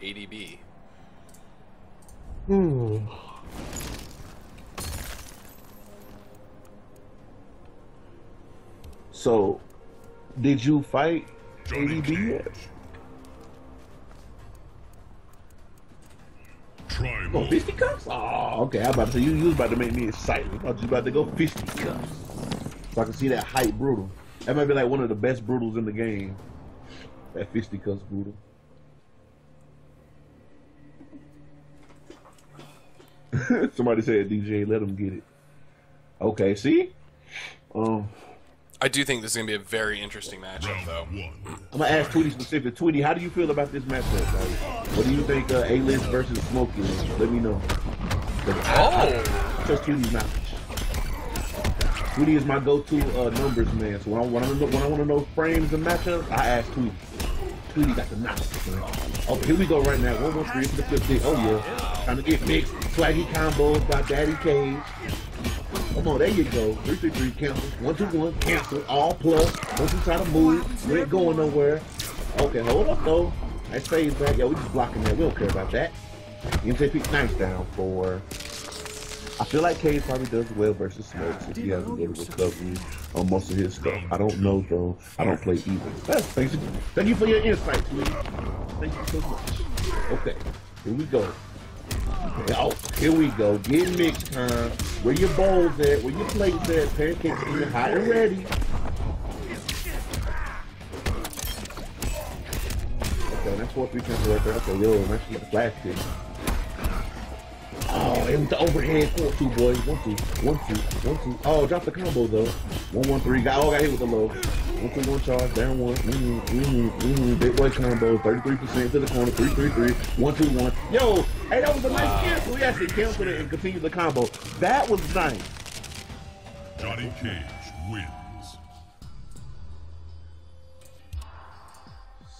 ADB. Ooh. So, did you fight Johnny ADB yet? Oh, fisticuffs? Oh, okay. I'm about to say, you was about to make me excited. I thought you about to go fisticuffs. So I can see that hype brutal. That might be like one of the best brutals in the game. That fisticuffs brutal. Somebody said DJ, let him get it. Okay, see? I do think this is going to be a very interesting matchup, though. I'm going to ask Tweety specific. Tweety, how do you feel about this matchup? Like, what do you think A-List versus Smokey is? Let me know. I trust Tweety's knowledge. Tweety is my go-to numbers man, so when I want to know frames and matchups, I ask Tweety. Tweety got the knowledge, man. Oh, here we go right now. 1-1-3 for the flip stick. Oh, yeah. Trying to get mixed. Swaggy combos by Daddy Cage. Come on, there you go. 3-3-3, cancel. 1-2-1, cancel. All plus. Don't you try to move. We ain't going nowhere. Okay, hold up though. I say that. Yeah, we just blocking that. We don't care about that. MJP knifes down for. I feel like Cage probably does well versus Smokes if he has a good recovery on most of his stuff. I don't know though. I don't play either. Thank you for your insight, please. Thank you so much. Okay, here we go. Oh, here we go. Get mixed time. Where your bowls at? Where your plates at? Pancakes in the hot and ready. Okay, that's 4-3 cancel right there. Okay, yo, I'm actually getting plastic. Oh, it was the overhead 4-2, boys. 1-2, 1-2, 1-2. Oh, drop the combo though. 1-1-3. Got hit with the low. 1-2-1 charge, down one. Big boy combo. 33% to the corner. 3-3-3. 1-2-1. Yo, hey, that was a nice cancel. We actually canceled it and continued the combo. That was nice. Johnny Cage wins.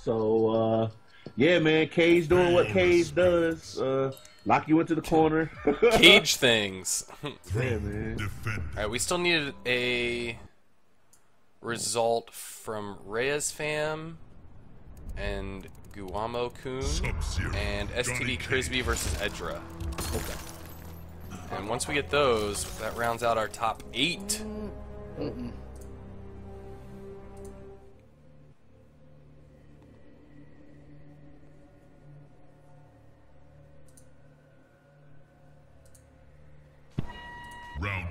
So, yeah, man, Cage doing what Cage does. Lock you into the corner. Cage things. Yeah, man. Alright, we still needed a result from Reyes Fam and Guamo Kun and STD Crisby versus Edra. Okay. And once we get those, that rounds out our top 8. Round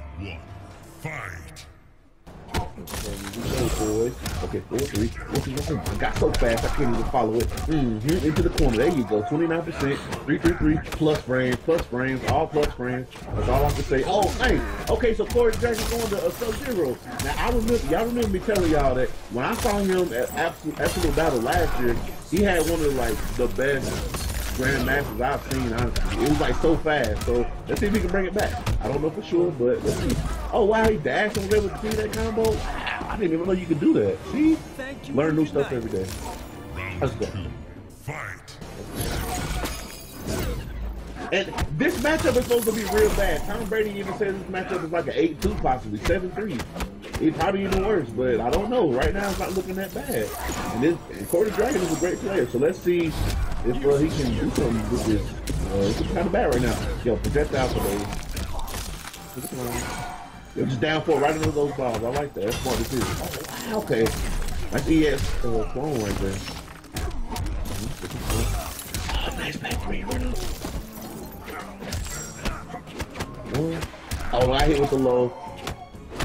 1, fight. Okay, 4-3. I got so fast I couldn't even follow it. Into the corner. There you go. 29%. 3-3-3. Plus frames. Plus frames. All plus frames. That's all I can say. Oh, hey. Okay, so KoreyTheDragon going to Sub Zero. Now I remember. Y'all remember me telling y'all that when I saw him at Absolute Battle last year, he had one of like the best grandmasters I've seen, honestly. It was like so fast, so let's see if he can bring it back. I don't know for sure, but let's see. Oh wow, he dashed and was able to see that combo. Wow, I didn't even know you could do that. See? Learn new stuff every day. Let's go. And this matchup is supposed to be real bad. Tom Brady even says this matchup is like an 8-2 possibly, 7-3. It's probably even worse, but I don't know. Right now it's not looking that bad. And KoreyTheDragon is a great player, so let's see if he can do something with this. It's kind of bad right now. Yo, projectile for those. They're just down for right into those balls. I like that. That's smart decision. Oh, okay. Nice ES clone right there. Oh, nice back three right now. Oh, I hit with the low.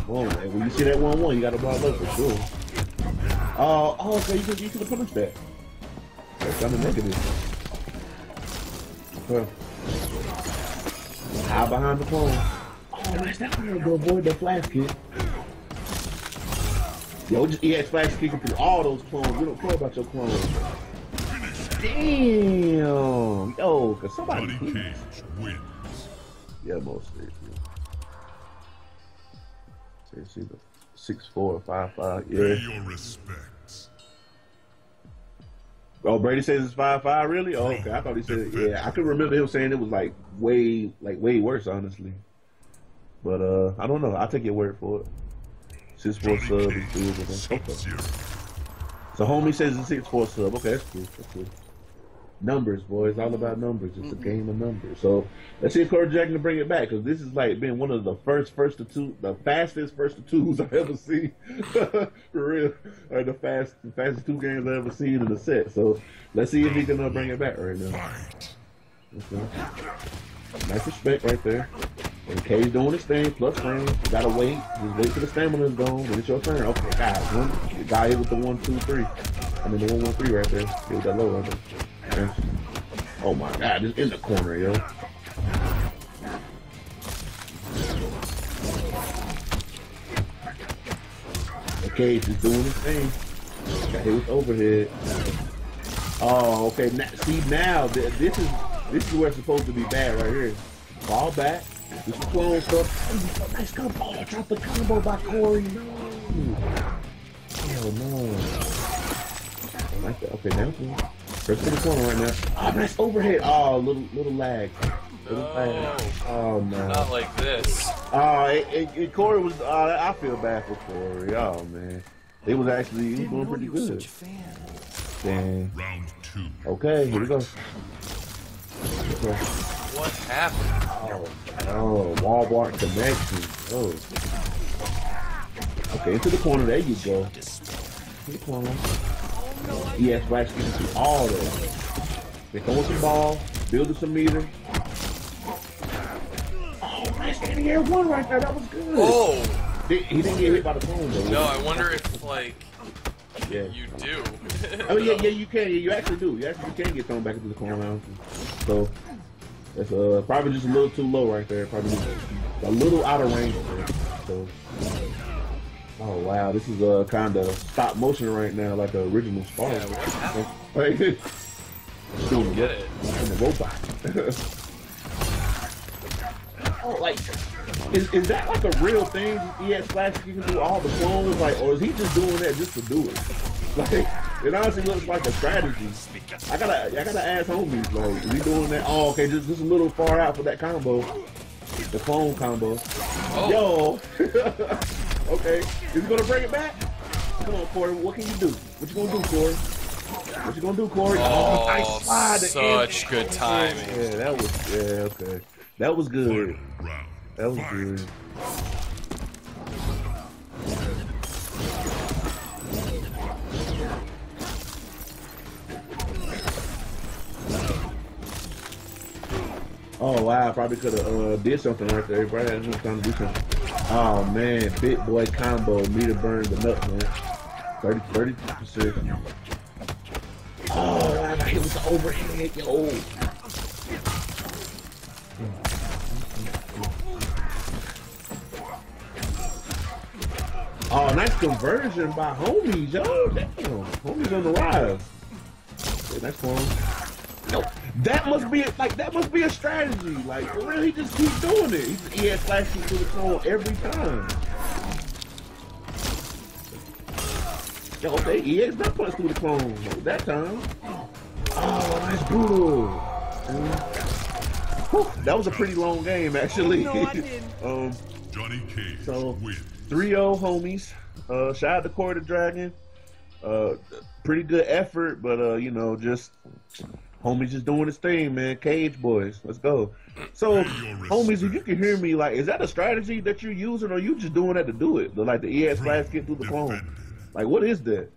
Whoa, man. When you see that 1-1, you got to block low for sure. Oh, so you could have punished that. That's on the negative. Well, high behind the pole. Oh, nice. That one to avoid the flash kick. Yo, just EX flash kicking through all those clones. We don't care about your clones. Damn. Yo, because somebody wins. Yeah, most seriously, the 6-4, 5-5. Yeah. Pay your respects. Oh, Brady says it's 5-5, really? Oh, okay. I thought he said, yeah. I could remember him saying it was like way worse, honestly. But I don't know. I'll take your word for it. 6-4 sub is doable. Okay. So homie says it's 6-4 sub. Okay, that's cool. That's cool. Numbers, boy. It's all about numbers. It's a game of numbers. So let's see if KoreyTheDragon can bring it back, because this is like been one of the fastest first to twos I've ever seen. For real. Or the fastest two games I've ever seen in a set. So let's see if he can bring it back right now. Okay. Nice respect right there. And Cage doing his thing, plus frame. You gotta wait. Just wait till the stamina is gone. When it's your turn. Okay, guys. One guy hit with the 1, 2, 3. And then the 1, 1, 3 right there. It was that low right there. Oh my god, it's in the corner, yo. Okay, just doing his thing. Got hit with overhead. Oh, okay. Now, see, now this is where it's supposed to be bad right here. Ball back. This is clone stuff. Nice combo. Oh, drop the combo by Corey. No. Hell no. I like that. Okay, now. Press to the corner right now. Ah, oh, that's overhead. Oh, little lag. Little lag. Oh man. Not like this. Oh, Corey was. I feel bad for Corey. Oh man, it was actually doing pretty good. Such a fan. Damn. Round 2. Okay, here we go. What happened? Oh, wall block connection. Oh. Okay, into the corner. There you go. To the corner. Yes, right into all those. They throw some ball, building some meter. Oh, nice getting air one right there. That was good. Oh, he didn't get hit by the phone though. No, I wonder if like you do. I mean, yeah, you can. You actually do. You actually can get thrown back into the corner. So that's probably just a little too low right there. Probably a little out of range there. So. Oh wow, this is a kind of stop motion right now, like the original Star Wars. Yeah, like doing it in the robot. Oh, like, is that like a real thing? EX Flash, you can do all the clones, like, or is he just doing that just to do it? Like, it honestly looks like a strategy. I gotta ask homies, like, is he doing that? Oh, okay, just a little far out for that combo, the clone combo. Oh. Yo. Okay, is he gonna bring it back? Come on, Corey. What can you do? What you gonna do, Corey? What you gonna do, Corey? Oh, I such good timing. Yeah, that was. Yeah, okay. That was good. That was good. Oh wow! Probably could have did something right there. Probably had no time to do something. Oh man, big boy combo, meter burns the nut, man. 30%. Oh, I got hit with the overhead, yo. Oh, nice conversion by homies, yo. Damn, homies on the rise. Yeah, that's one. Nope. That must be like a strategy. Like for real, he just keeps doing it. He has flashes to the clone every time. Yo, okay, he has not punched through the clone that time. Oh, that's brutal. Whew, that was a pretty long game actually. No, I didn't. Johnny Cage. So 3-0 homies. Shout out to KoreyTheDragon. Pretty good effort, but you know, just. Homies just doing his thing, man. Cage boys, let's go. So, homies, if you can hear me, like, is that a strategy that you're using, or are you just doing that to do it? Like the EX Flash get through the clone. Like, what is that?